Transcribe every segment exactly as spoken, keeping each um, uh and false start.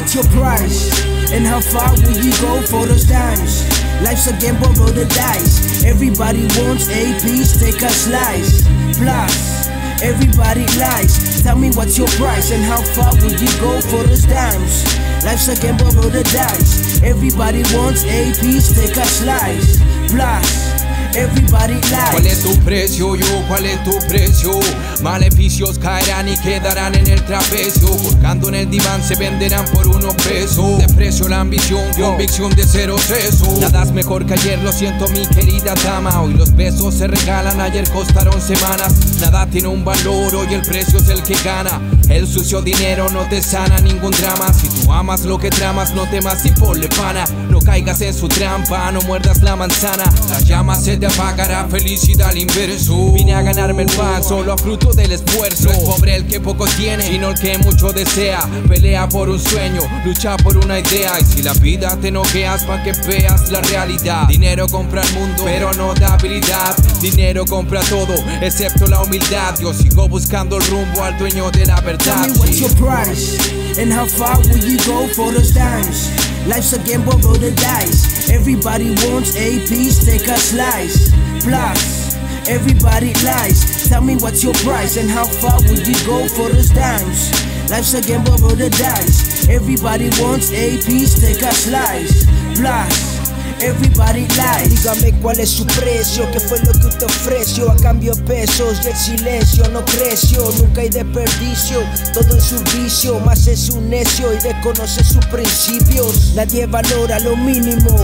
What's your price? And how far will you go for those dimes? Life's a game, but roll the dice. Everybody wants a piece, take a slice. Plus, everybody lies. Tell me what's your price and how far will you go for those dimes? Life's a game, but roll the dice. Everybody wants a piece, take a slice. Plus, everybody lies. ¿Cuál es tu precio? Yo, ¿cuál es tu precio? Maleficios caerán y quedarán en el trapecio. Buscando en el diván se venderán por unos pesos. Desprecio la ambición, convicción de cero seso. Nada es mejor que ayer, lo siento mi querida dama. Hoy los besos se regalan, ayer costaron semanas. Nada tiene un valor, hoy el precio es el que gana. El sucio dinero no te sana ningún drama. Si tú amas lo que tramas, no temas y ponle pana. No caigas en su trampa, no muerdas la manzana. Las llamas se te apagará, felicidad al inverso. Vine a ganarme el pan, solo a fruto del esfuerzo. No es pobre el que poco tiene, sino el que mucho desea. Pelea por un sueño, lucha por una idea. Y si la vida te noqueas, pa' que veas la realidad. Dinero compra el mundo, pero no da habilidad. Dinero compra todo, excepto la humildad. Yo sigo buscando el rumbo al dueño de la verdad. Tell me what's your price, and how far will you go for those dimes? Life's a game, but roll the dice. Everybody wants a piece, take a slice. Plus, everybody lies. Tell me what's your price and how far would you go for those dimes? Life's a game, but roll the dice. Everybody wants a piece, take a slice. Plus, everybody lies. Dígame cuál es su precio, qué fue lo que te ofreció. A cambio de pesos, del silencio no creció. Nunca hay desperdicio, todo es un vicio. Más es un necio y desconoce sus principios. Nadie valora lo mínimo,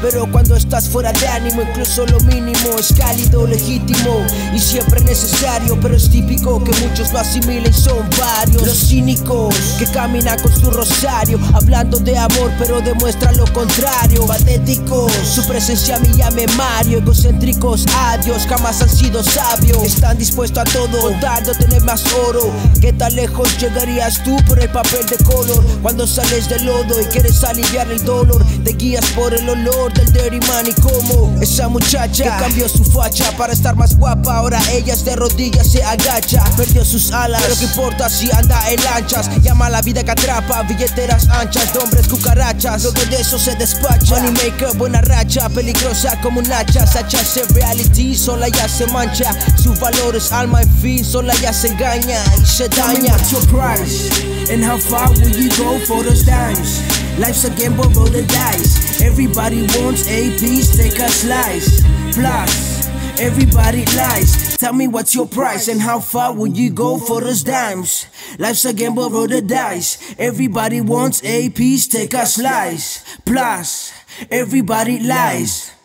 pero cuando estás fuera de ánimo, incluso lo mínimo es cálido, legítimo y siempre necesario. Pero es típico que muchos lo asimilen, son varios los cínicos que caminan con su rosario, hablando de amor pero demuestran lo contrario. Patéticos, su presencia me llame Mario. Egocéntricos, adiós, jamás han sido sabios. Están dispuestos a todo, con tal de tener más oro. ¿Qué tan lejos llegarías tú por el papel de color? Cuando sales del lodo y quieres aliviar el dolor, te guías por el olor del dirty money, como esa muchacha que cambió su facha para estar más guapa. Ahora ella es de rodillas, se agacha, perdió sus alas, pero qué importa si anda en lanchas. Llama a la vida que atrapa, billeteras anchas, hombres cucarachas, luego de eso se despacha. Money maker, buena racha, peligrosa como un hacha. Sachas en reality, sola ya se mancha. Sus valores, alma en fin, sola ya se engaña y se daña. What's your price? And how far will you go for those dimes? Life's a game, but roll the dice. Everybody wants a piece, take a slice. Plus, everybody lies. Tell me what's your price and how far will you go for those dimes? Life's a game, but roll the dice. Everybody wants a piece, take a slice. Plus, everybody lies.